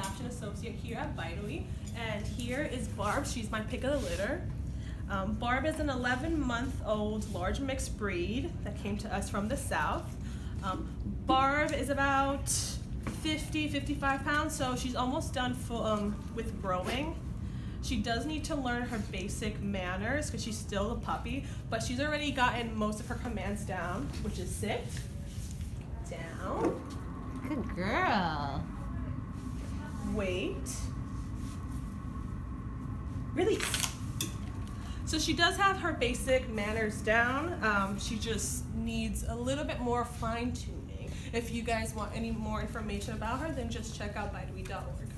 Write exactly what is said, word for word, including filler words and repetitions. adoption associate here at BideaweeNYC, and here is Barb. She's my pick of the litter. Um, Barb is an eleven month old large mixed breed that came to us from the south. Um, Barb is about fifty, fifty-five pounds, so she's almost done full, um, with growing. She does need to learn her basic manners because she's still a puppy, but she's already gotten most of her commands down, which is sit, down. Good girl. Wait. Release. So she does have her basic manners down. Um, she just needs a little bit more fine tuning. If you guys want any more information about her, then just check out BideaweeNYC dot org.